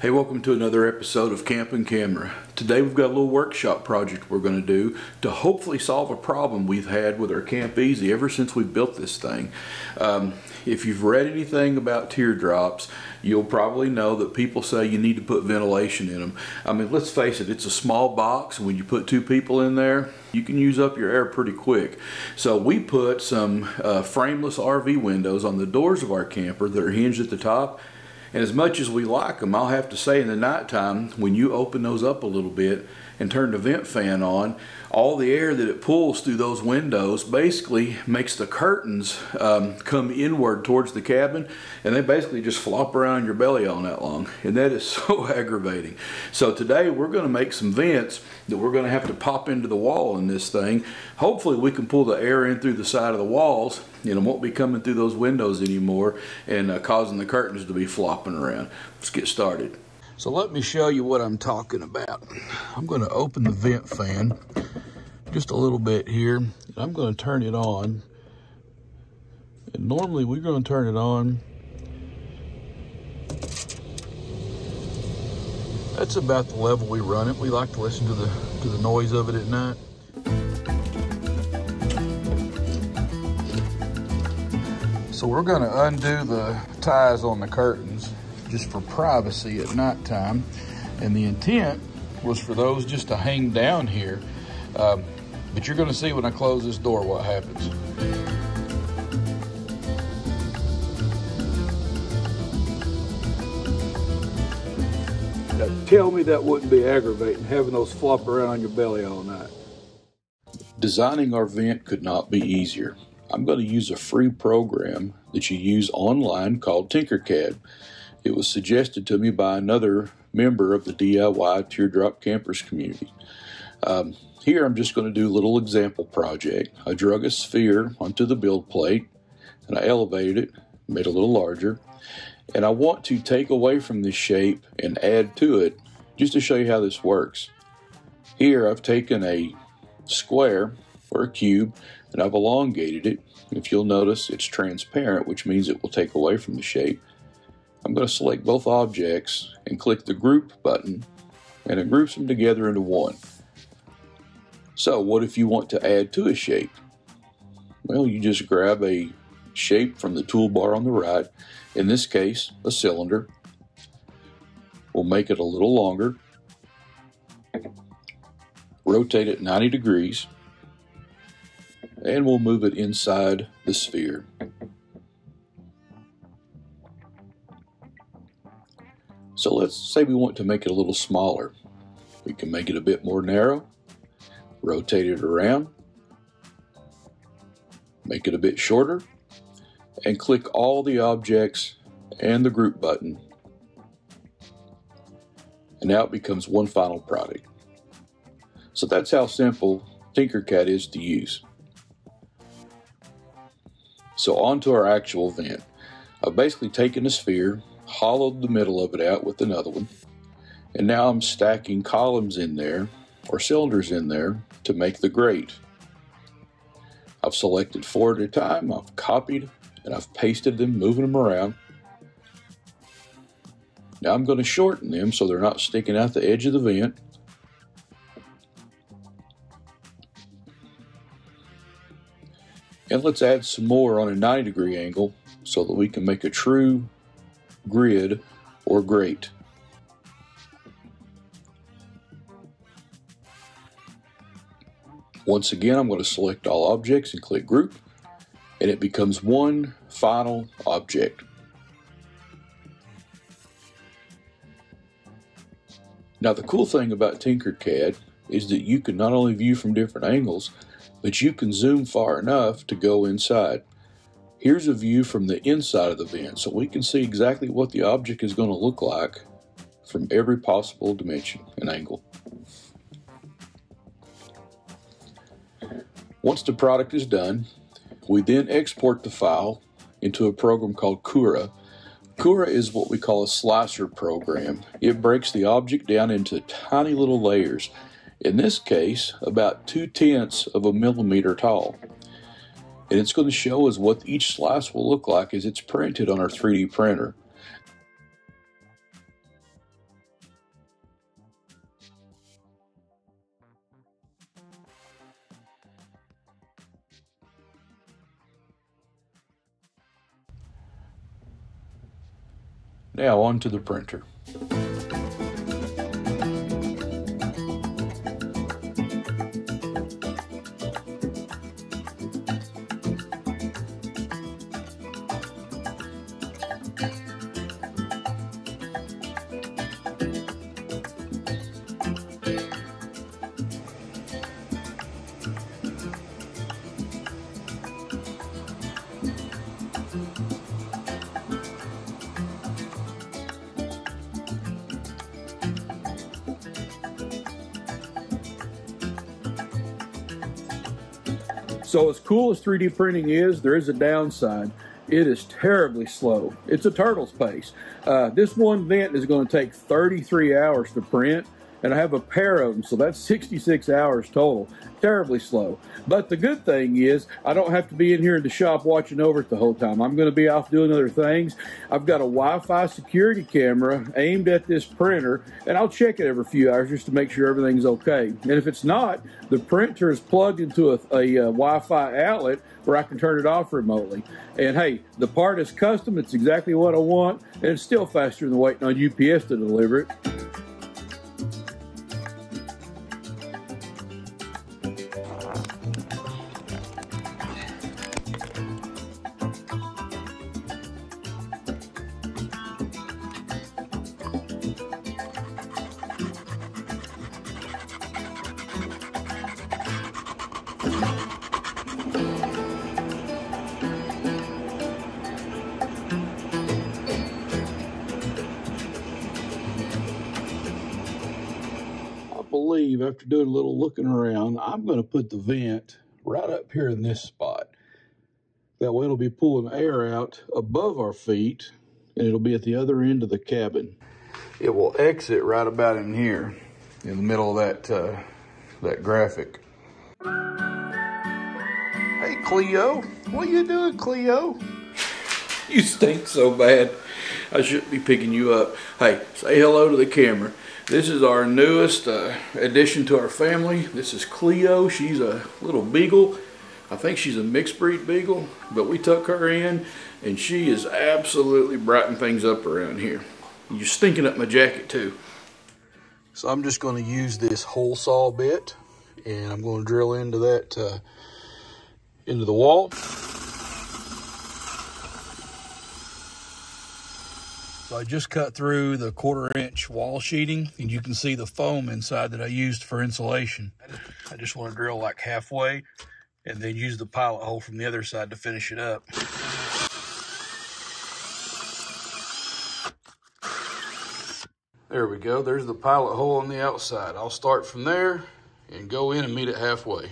Hey, welcome to another episode of Camp and Camera. Today we've got a little workshop project we're going to do to hopefully solve a problem we've had with our Camp EZ ever since we built this thing. If you've read anything about teardrops, you'll probably know that people say you need to put ventilation in them. I mean, let's face it, it's a small box, and when you put two people in there, you can use up your air pretty quick. So we put some frameless RV windows on the doors of our camper that are hinged at the top. And as much as we like them, I'll have to say, in the nighttime, when you open those up a little bit and turn the vent fan on, all the air that it pulls through those windows basically makes the curtains come inward towards the cabin, and they basically just flop around your belly all night long. And that is so aggravating. So today we're going to make some vents that we're going to have to pop into the wall in this thing. Hopefully we can pull the air in through the side of the walls, and it won't be coming through those windows anymore and causing the curtains to be flopping around. Let's get started. So let me show you what I'm talking about. I'm going to open the vent fan just a little bit here. I'm going to turn it on. And normally we're going to turn it on. That's about the level we run it. We like to listen to the noise of it at night. So we're going to undo the ties on the curtains, just for privacy at nighttime. And the intent was for those just to hang down here. But you're gonna see when I close this door what happens. Now, tell me that wouldn't be aggravating, having those flop around on your belly all night. Designing our vent could not be easier. I'm gonna use a free program that you use online called Tinkercad. It was suggested to me by another member of the DIY Teardrop Campers community. Here I'm just going to do a little example project. I drug a sphere onto the build plate, and I elevated it, made it a little larger. And I want to take away from this shape and add to it just to show you how this works. Here I've taken a square or a cube, and I've elongated it. If you'll notice, it's transparent, which means it will take away from the shape. I'm going to select both objects and click the group button, and it groups them together into one. So what if you want to add to a shape? Well, you just grab a shape from the toolbar on the right, in this case a cylinder. We'll make it a little longer, rotate it 90 degrees, and we'll move it inside the sphere. So let's say we want to make it a little smaller. We can make it a bit more narrow, rotate it around, make it a bit shorter, and click all the objects and the group button. And now it becomes one final product. So that's how simple Tinkercad is to use. So on to our actual vent. I've basically taken a sphere, hollowed the middle of it out with another one, and now I'm stacking columns in there, or cylinders in there, to make the grate. I've selected four at a time, I've copied, and I've pasted them, moving them around. Now I'm going to shorten them so they're not sticking out the edge of the vent. And let's add some more on a 90-degree angle so that we can make a true grid or grate. Once again, I'm going to select all objects and click group, and it becomes one final object. Now the cool thing about Tinkercad is that you can not only view from different angles, but you can zoom far enough to go inside. Here's a view from the inside of the vent, so we can see exactly what the object is going to look like from every possible dimension and angle. Once the product is done, we then export the file into a program called Cura. Cura is what we call a slicer program. It breaks the object down into tiny little layers, in this case about 0.2 millimeters tall. And it's going to show us what each slice will look like as it's printed on our 3D printer. Now on to the printer. So as cool as 3D printing is, there is a downside. It is terribly slow. It's a turtle's pace. This one vent is going to take 33 hours to print, and I have a pair of them, so that's 66 hours total. Terribly slow. But the good thing is, I don't have to be in here in the shop watching over it the whole time. I'm going to be off doing other things. I've got a Wi-Fi security camera aimed at this printer, and I'll check it every few hours just to make sure everything's okay. And if it's not, the printer is plugged into a Wi-Fi outlet where I can turn it off remotely. And hey, the part is custom. It's exactly what I want, and it's still faster than waiting on UPS to deliver it. After doing a little looking around, I'm going to put the vent right up here in this spot. That way it'll be pulling air out above our feet, and it'll be at the other end of the cabin. It will exit right about in here, in the middle of that graphic. Hey, Cleo. What are you doing, Cleo? You stink so bad. I shouldn't be picking you up. Hey, say hello to the camera. This is our newest addition to our family. This is Cleo. She's a little beagle. I think she's a mixed breed beagle, but we took her in, and she is absolutely brightening things up around here. You're stinking up my jacket too. So I'm just going to use this hole saw bit, and I'm going to drill into that into the wall. So I just cut through the 1/4 inch wall sheeting, and you can see the foam inside that I used for insulation. I just want to drill like halfway and then use the pilot hole from the other side to finish it up. There we go. There's the pilot hole on the outside. I'll start from there and go in and meet it halfway.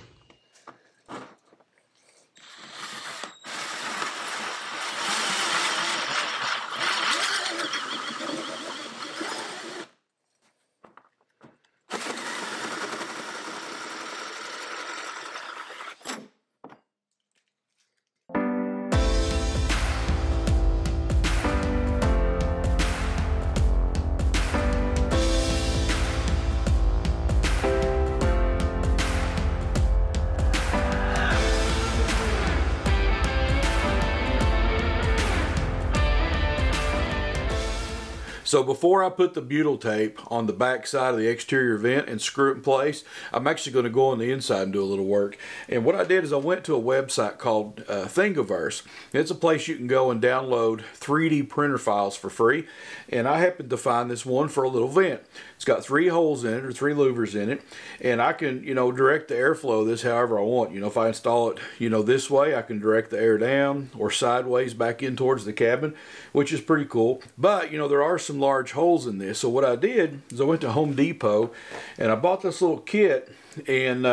So before I put the butyl tape on the back side of the exterior vent and screw it in place, I'm actually going to go on the inside and do a little work. And what I did is I went to a website called Thingiverse. It's a place you can go and download 3D printer files for free. And I happened to find this one for a little vent. It's got 3 holes in it, or 3 louvers in it. And I can, you know, direct the airflow of this however I want. You know, if I install it, you know, this way, I can direct the air down or sideways back in towards the cabin, which is pretty cool. But, you know, there are some large holes in this. So what I did is I went to Home Depot and I bought this little kit, and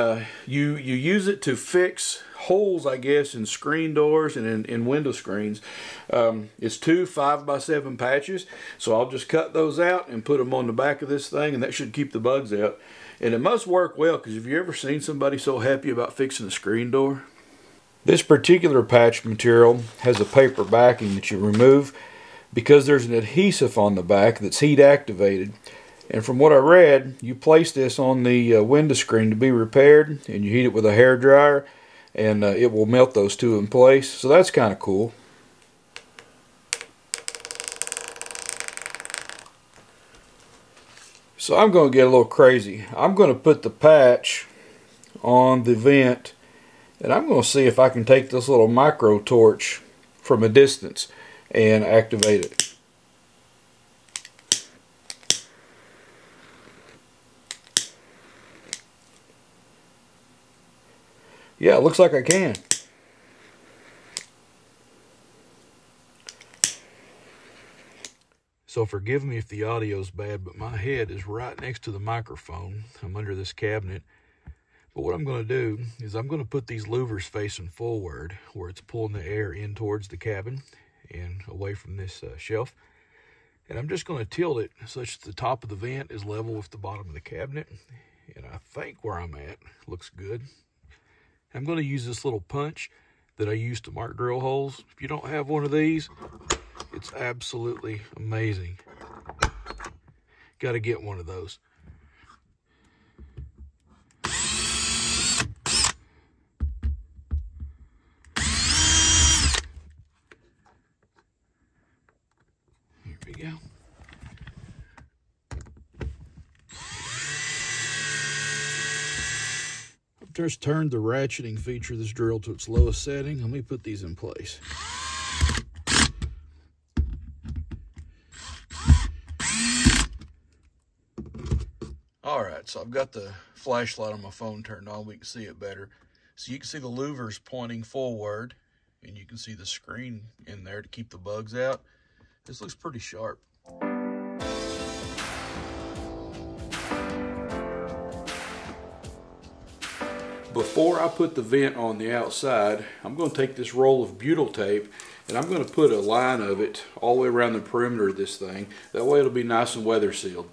you use it to fix holes, I guess, in screen doors and in window screens. It's 2 5x7 patches, so I'll just cut those out and put them on the back of this thing, and that should keep the bugs out. And it must work well, because have you ever seen somebody so happy about fixing a screen door? This particular patch material has a paper backing that you remove because there's an adhesive on the back that's heat activated. And from what I read, you place this on the window screen to be repaired, and you heat it with a hairdryer, and it will melt those two in place. So that's kind of cool. So I'm going to get a little crazy. I'm going to put the patch on the vent, and I'm going to see if I can take this little micro torch from a distance and activate it. Yeah, it looks like I can. So forgive me if the audio's bad, but my head is right next to the microphone. I'm under this cabinet. But what I'm going to do is I'm going to put these louvers facing forward, where it's pulling the air in towards the cabin and away from this shelf. And I'm just going to tilt it such that the top of the vent is level with the bottom of the cabinet. And I think where I'm at looks good. I'm going to use this little punch that I use to mark drill holes. If you don't have one of these, it's absolutely amazing. Got to get one of those. Here we go. Just turned the ratcheting feature of this drill to its lowest setting. Let me put these in place. Alright, so I've got the flashlight on my phone turned on. We can see it better. So you can see the louvers pointing forward, and you can see the screen in there to keep the bugs out. This looks pretty sharp. Before I put the vent on the outside, I'm going to take this roll of butyl tape and I'm going to put a line of it all the way around the perimeter of this thing. That way it'll be nice and weather sealed.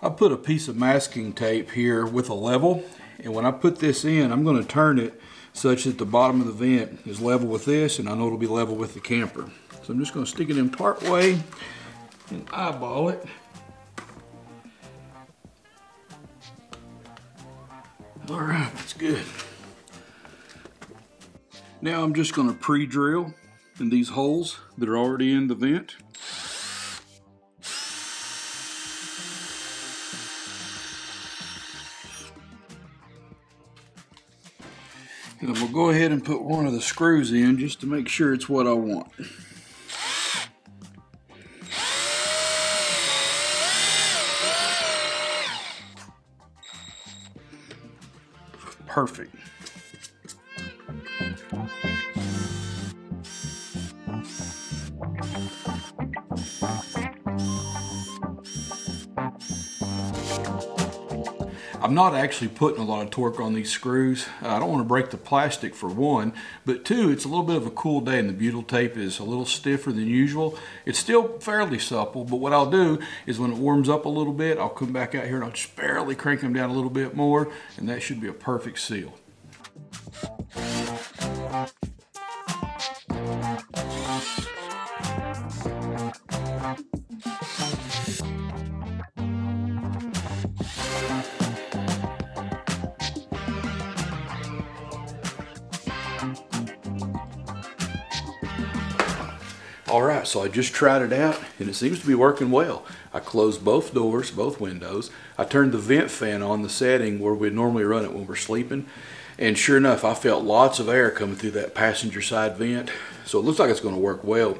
I put a piece of masking tape here with a level, and when I put this in, I'm going to turn it such that the bottom of the vent is level with this, and I know it'll be level with the camper. So I'm just going to stick it in part way and eyeball it. All right, that's good. Now I'm just going to pre-drill in these holes that are already in the vent. And we'll go ahead and put one of the screws in just to make sure it's what I want. Perfect. I'm not actually putting a lot of torque on these screws. I don't want to break the plastic for one, but two, it's a little bit of a cool day and the butyl tape is a little stiffer than usual. It's still fairly supple, but what I'll do is when it warms up a little bit, I'll come back out here and I'll just barely crank them down a little bit more, and that should be a perfect seal. Alright, so I just tried it out and it seems to be working well. I closed both doors, both windows. I turned the vent fan on the setting where we normally run it when we're sleeping. And sure enough, I felt lots of air coming through that passenger side vent. So it looks like it's going to work well.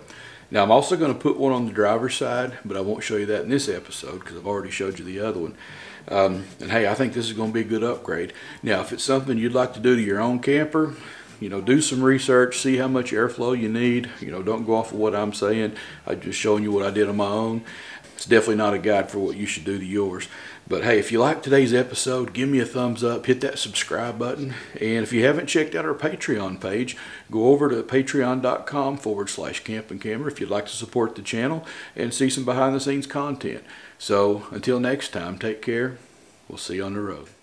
Now I'm also going to put one on the driver's side, but I won't show you that in this episode because I've already showed you the other one. And hey, I think this is going to be a good upgrade. Now if it's something you'd like to do to your own camper, you know, do some research, see how much airflow you need. You know, don't go off of what I'm saying. I'm just showing you what I did on my own. It's definitely not a guide for what you should do to yours. But hey, if you like today's episode, give me a thumbs up, hit that subscribe button. And if you haven't checked out our Patreon page, go over to patreon.com/campandcamera if you'd like to support the channel and see some behind the scenes content. So until next time, take care. We'll see you on the road.